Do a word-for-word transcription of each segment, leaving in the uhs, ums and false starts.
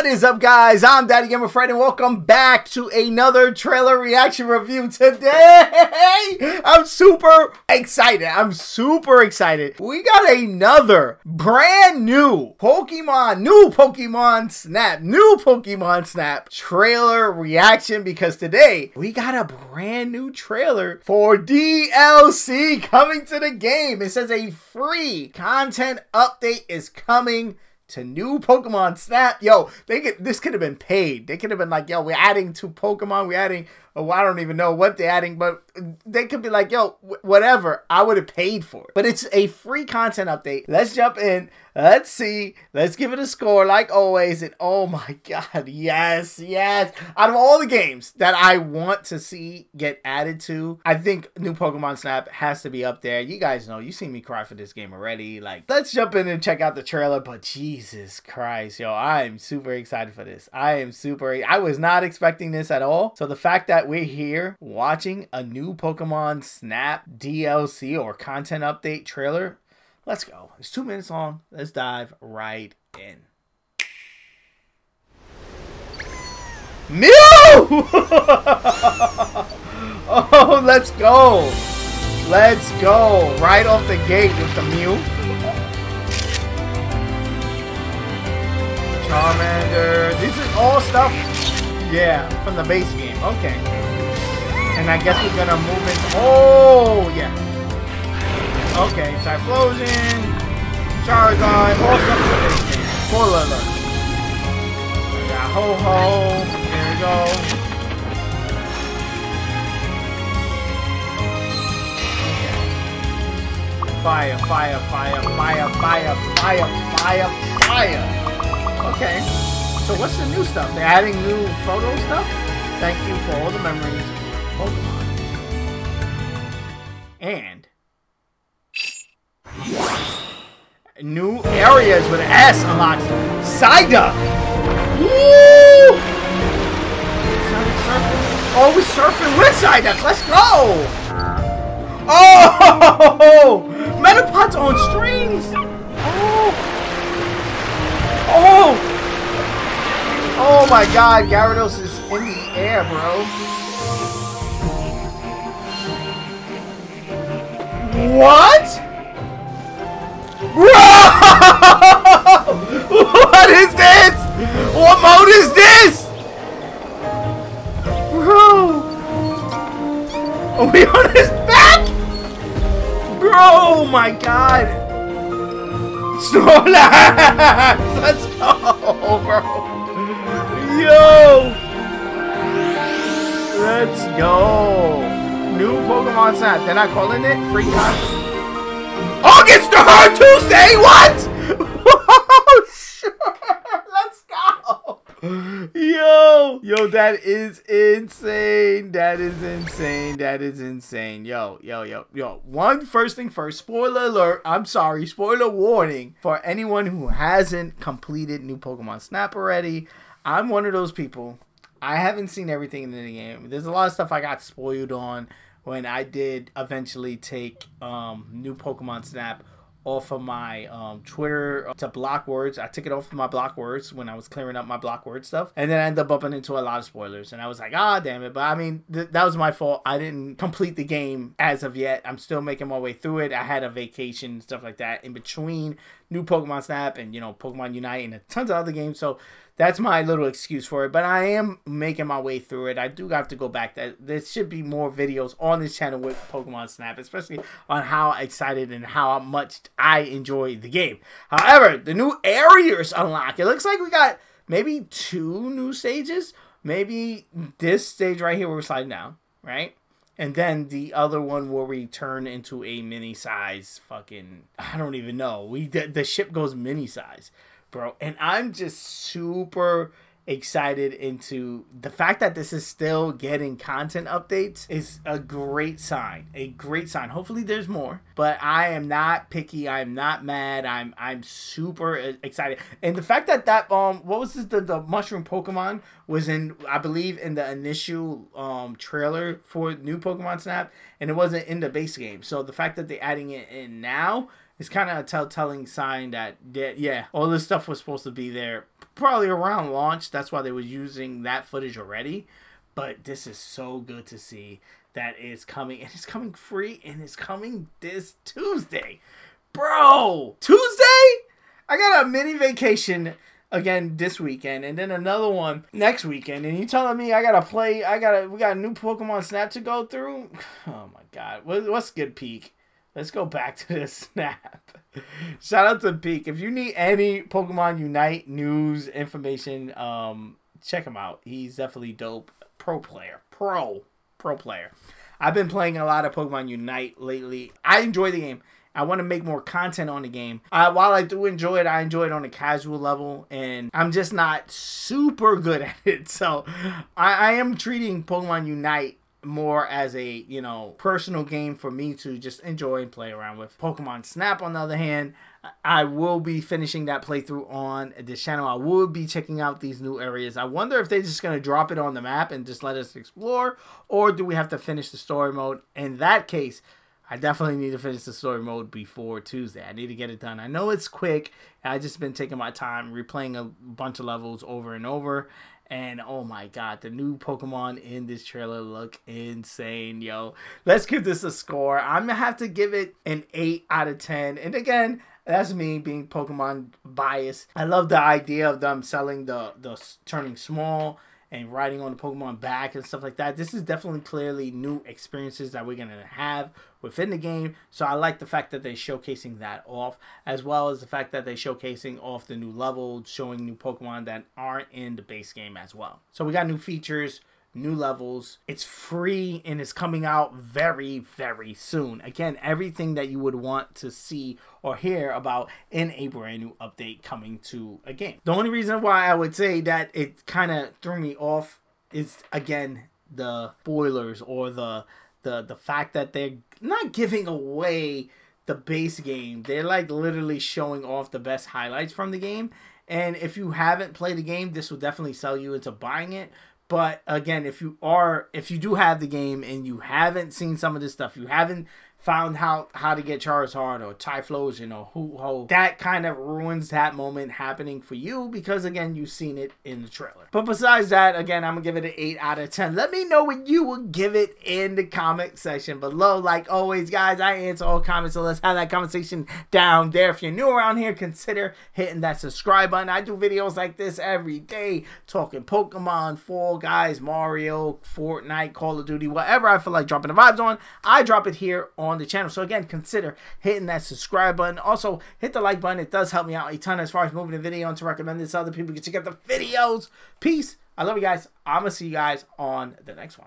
What is up, guys? I'm DaddyGamer Fred, and welcome back to another trailer reaction review. Today, I'm super excited. I'm super excited. We got another brand new Pokemon, new Pokemon Snap, new Pokemon Snap trailer reaction, because today we got a brand new trailer for D L C coming to the game. It says a free content update is coming to New Pokemon Snap. Yo, they could, this could have been paid. They could have been like, yo, we're adding two Pokemon. We're adding, oh, I don't even know what they're adding, but they could be like, yo, whatever. I would have paid for it. But it's a free content update. Let's jump in. Let's see. Let's give it a score like always. And oh my God, yes, yes. Out of all the games that I want to see get added to, I think New Pokemon Snap has to be up there. You guys know, you've seen me cry for this game already. Like, let's jump in and check out the trailer. But Jesus Christ, yo, I am super excited for this. I am super, I was not expecting this at all. So the fact that we're here watching a new Pokemon Snap D L C or content update trailer, let's go. It's two minutes long. Let's dive right in. Mew! Oh, let's go. Let's go. Right off the gate with the Mew. Charmander. This is all stuff, yeah, from the base game. Okay. And I guess we're gonna move into, oh, yeah. Okay, Typhlosion, Charizard, all stuff for this game. Full of them. We got Ho-Oh. There we go. Okay. Fire, fire, fire, fire, fire, fire, fire, fire. Okay. So what's the new stuff? They're adding new photo stuff? Thank you for all the memories. Pokemon. And new areas with an S unlocks. Psyduck! Woo! Oh, we're surfing with Psyduck! Let's go! Oh! Metapod's on strings! Oh! Oh! Oh my God, Gyarados is in the air, bro. What? Bro! What is this? What mode is this? Bro! Are we on his back? Bro, my God! Snorlax! Let's go, bro! Yo! Let's go! New Pokemon Snap. They're not calling it free time. August third, Tuesday, what? Oh, sure. Let's go. Yo. Yo, that is insane. That is insane. That is insane. Yo, yo, yo, yo. One first thing first. Spoiler alert. I'm sorry. Spoiler warning for anyone who hasn't completed New Pokemon Snap already. I'm one of those people. I haven't seen everything in the game. There's a lot of stuff I got spoiled on when I did eventually take um, New Pokemon Snap off of my um, Twitter to block words. I took it off of my block words when I was clearing up my block word stuff. And then I ended up bumping into a lot of spoilers. And I was like, ah, damn it. But I mean, th that was my fault. I didn't complete the game as of yet. I'm still making my way through it. I had a vacation and stuff like that in between New Pokemon Snap and, you know, Pokemon Unite and tons of other games. So that's my little excuse for it, but I am making my way through it. I do have to go back. There should be more videos on this channel with Pokemon Snap, especially on how excited and how much I enjoy the game. However, the new areas unlock. It looks like we got maybe two new stages. Maybe this stage right here where we're sliding down, right? And then the other one where we turn into a mini-size fucking, I don't even know. We the, the ship goes mini-size, bro. And I'm just super excited into the fact that this is still getting content updates is a great sign. A great sign. Hopefully there's more. But I am not picky. I'm not mad. I'm I'm super excited. And the fact that that um what was this the, the mushroom Pokemon was in, I believe, in the initial um trailer for New Pokemon Snap, and it wasn't in the base game. So the fact that they're adding it in now, it's kind of a telltelling sign that, yeah, all this stuff was supposed to be there probably around launch. That's why they were using that footage already. But this is so good to see that it's coming. And it's coming free. And it's coming this Tuesday. Bro, Tuesday? I got a mini vacation again this weekend, and then another one next weekend, and you telling me I gotta play, I gotta, we got a new Pokemon Snap to go through? Oh my god, what's good, Peak? Let's go back to this Snap. Shout out to Peak. If you need any Pokemon Unite news, information, um, check him out. He's definitely dope. Pro player. Pro. Pro player. I've been playing a lot of Pokemon Unite lately. I enjoy the game. I want to make more content on the game. Uh, while I do enjoy it, I enjoy it on a casual level, and I'm just not super good at it. So I, I am treating Pokemon Unite more as a, you know, personal game for me to just enjoy and play around with. Pokemon Snap, on the other hand, I will be finishing that playthrough on this channel. I will be checking out these new areas. I wonder if they're just going to drop it on the map and just let us explore, or do we have to finish the story mode? In that case, I definitely need to finish the story mode before Tuesday. I need to get it done. I know it's quick. I've just been taking my time, replaying a bunch of levels over and over. And oh my god, the new Pokemon in this trailer look insane, yo. Let's give this a score. I'm going to have to give it an eight out of ten. And again, that's me being Pokemon biased. I love the idea of them selling the, the turning small and riding on the Pokemon back and stuff like that. This is definitely clearly new experiences that we're going to have within the game. So I like the fact that they're showcasing that off, as well as the fact that they're showcasing off the new level, showing new Pokemon that aren't in the base game as well. So we got new features, new levels. It's free and it's coming out very, very soon. Again, everything that you would want to see or hear about in a brand new update coming to a game. The only reason why I would say that it kind of threw me off is, again, the spoilers, or the the the fact that they're not giving away the base game. They're like literally showing off the best highlights from the game. And if you haven't played the game, this will definitely sell you into buying it. But again, if you are, if you do have the game and you haven't seen some of this stuff, you haven't found how, how to get Charizard or Typhlosion or Ho-Oh, that kind of ruins that moment happening for you, because again, you've seen it in the trailer. But besides that, again, I'm gonna give it an eight out of ten. Let me know what you would give it in the comment section below. Like always, guys, I answer all comments, so let's have that conversation down there. If you're new around here, consider hitting that subscribe button. I do videos like this every day, talking Pokemon, Fall Guys, Mario, Fortnite, Call of Duty, whatever I feel like dropping the vibes on, I drop it here on on the channel. So again, consider hitting that subscribe button. Also hit the like button. It does help me out a ton as far as moving the video on to recommend this so other people get to get the videos. Peace. I love you guys. I'm gonna see you guys on the next one.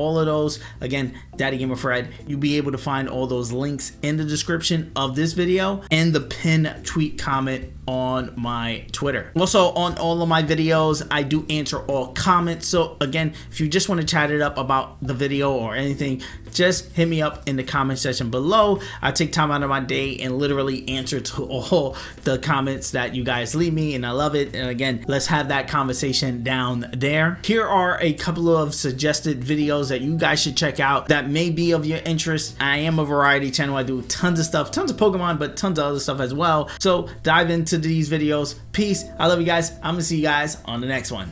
all of those. Again, DaddyGamer Fred. You'll be able to find all those links in the description of this video and the pin tweet comment on my Twitter. Also, on all of my videos, I do answer all comments. So again, if you just want to chat it up about the video or anything, just hit me up in the comment section below. I take time out of my day and literally answer to all the comments that you guys leave me, and I love it. And again, let's have that conversation down there. Here are a couple of suggested videos that you guys should check out that may be of your interest. I am a variety channel. I do tons of stuff, tons of Pokemon, but tons of other stuff as well. So dive into these videos. Peace. I love you guys. I'm gonna see you guys on the next one.